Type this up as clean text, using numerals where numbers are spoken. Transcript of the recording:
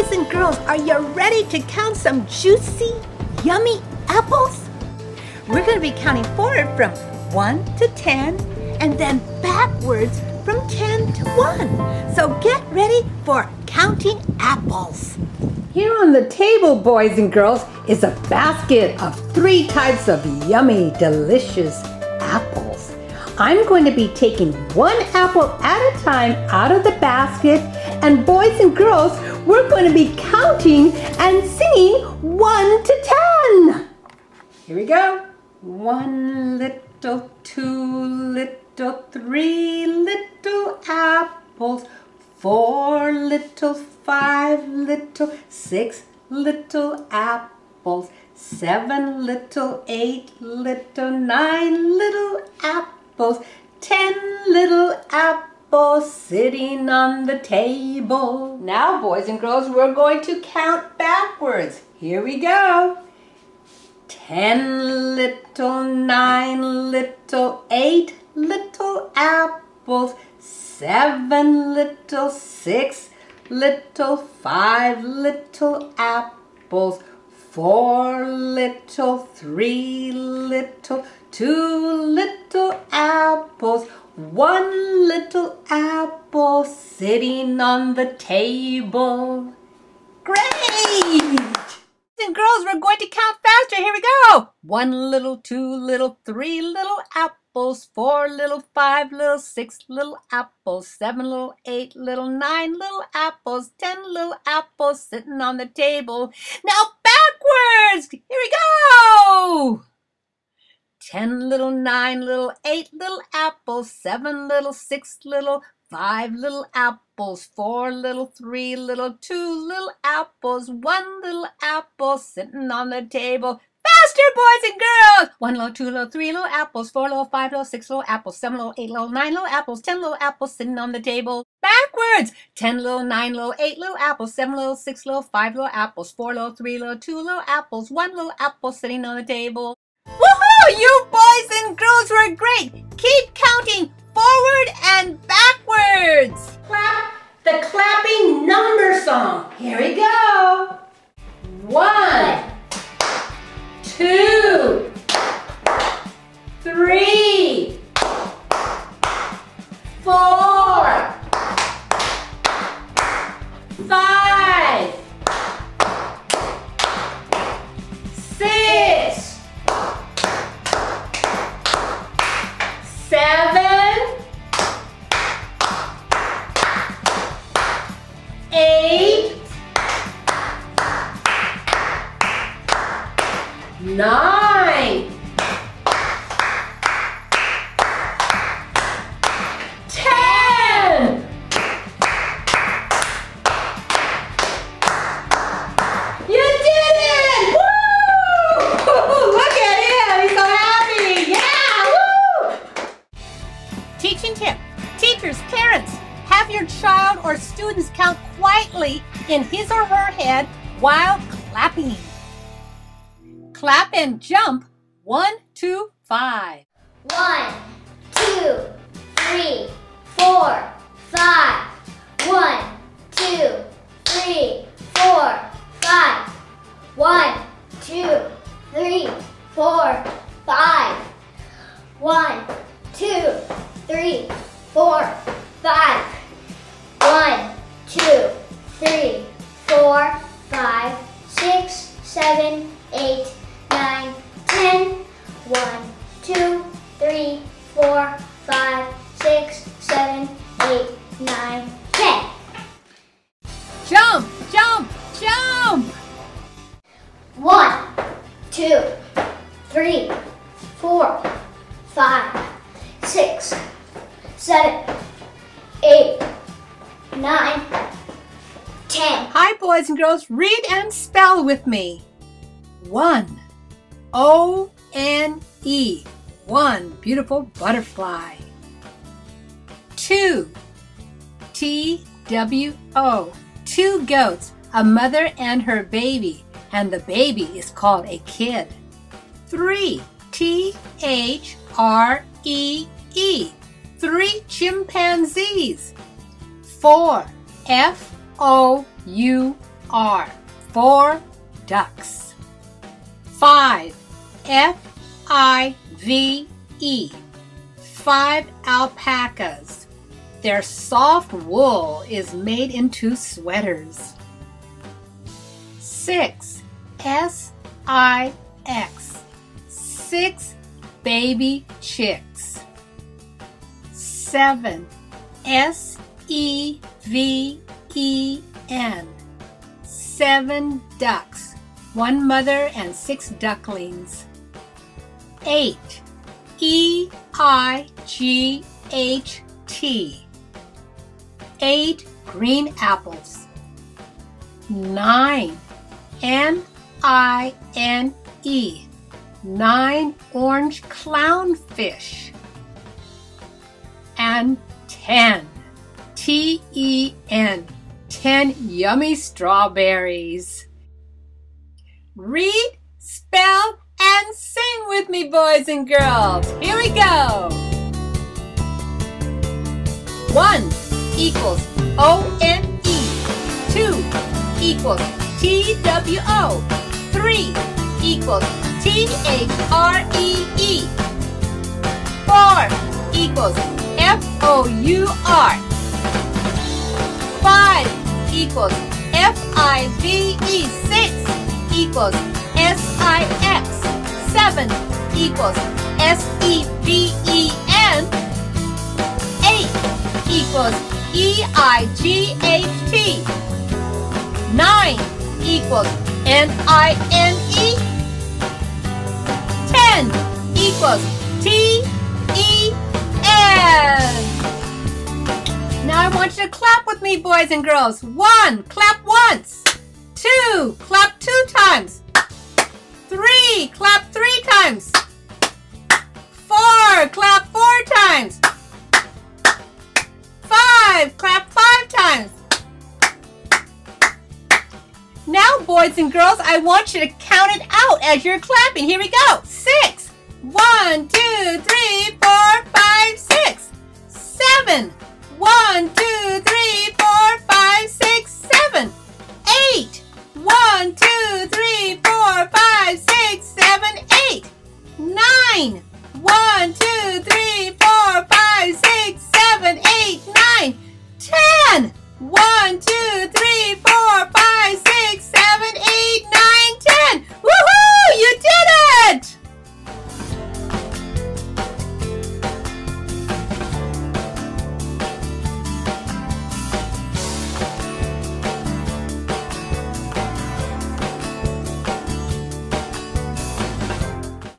Boys and girls, are you ready to count some juicy, yummy apples? We're going to be counting forward from 1 to 10 and then backwards from 10 to 1. So get ready for counting apples. Here on the table, boys and girls, is a basket of 3 types of yummy, delicious apples. I'm going to be taking one apple at a time out of the basket, and boys and girls, we're going to be counting and singing 1 to 10. Here we go. 1 little, 2 little, 3 little apples, 4 little, 5 little, 6 little apples, 7 little, 8 little, 9 little apples, 10 little apples sitting on the table. Now, boys and girls, we're going to count backwards. Here we go. 10 little, 9 little, 8 little apples, 7 little, 6 little, 5 little apples, 4 little, 3 little, 2 little apples, 1 little apple sitting on the table. Great! And girls, we're going to count faster. Here we go. 1 little, 2 little, 3 little apples, 4 little, 5 little, 6 little apples, 7 little, 8 little, 9 little apples, 10 little apples sitting on the table. Now backwards. Here we go. 10 little, 9 little, 8 little apples, 7 little, 6 little, 5 little apples, 4 little, 3 little, 2 little apples, 1 little apple sitting on the table. Faster, boys and girls! 1 little, 2 little, 3 little apples, 4 little, 5 little, 6 little apples, 7 little, 8 little, 9 little apples, 10 little apples sitting on the table. Backwards! 10 little, 9 little, 8 little apples, 7 little, 6 little, 5 little apples, 4 little, 3 little, 2 little apples, 1 little apple sitting on the table. Woohoo! You boys and girls were great! Keep counting forward and backwards! Clap the clapping number song. Here we go. 1, 2, 3, 4, 5, 6, 7, 8, 9, 10. You did it! Woo! Look at him, he's so happy. Yeah, woo! Teaching tip: teachers, parents, have your child or students count quietly in his or her head while clapping. Clap and jump. 1, 2, 5. 1, 2, 3, 4, 5. 1, 2, 3, 4, 5. 1, 2, 3, 4, 5. 1, 2, 3, 4, 5. 1, 2, 3, 4, 5, 6, 7, 8. 9, 10. 1, 2, 3, 4, 5, 6, 7, 8, 9, 10. Jump, jump, jump. 1, 2, 3, 4, 5, 6, 7, 8, 9, 10. Hi, boys and girls. Read and spell with me. 1. O-N-E. 1. Beautiful butterfly. 2. T-W-O. 2 goats, a mother and her baby, and the baby is called a kid. 3. T-H-R-E-E. 3 chimpanzees. 4. F-O-U-R. R, for ducks. 5, F-I-V-E, 5 alpacas. Their soft wool is made into sweaters. 6, S-I-X, 6 baby chicks. 7, S-E-V-E-N, 7 ducks, 1 mother and 6 ducklings. 8, E-I-G-H-T, 8 green apples. 9, M-I-N-E, 9 orange clownfish. And 10, T-E-N, 10 yummy strawberries. Read, spell, and sing with me, boys and girls. Here we go. 1 equals O-N-E. 2 equals T-W-O. 3 equals T-H-R-E-E. 4 equals F-O-U-R. 5 equals F-I-V-E. 6 equals S-I-X. 7 equals S-E-V-E-N. 8 equals E-I-G-H-T. 9 equals N-I-N-E. 10 equals T-E-N. Now I want you to clap with me, boys and girls. 1, clap once. 2, clap 2 times. 3, clap 3 times. 4, clap 4 times. 5, clap 5 times. Now, boys and girls, I want you to count it out as you're clapping. Here we go. 6. 1, 2, 3, 4, 5, 6. 7. 1, 2, 3, 4, 5, 6, 7. 8. 1, 2, 3, 4, 5, 6, 7, 8, 9,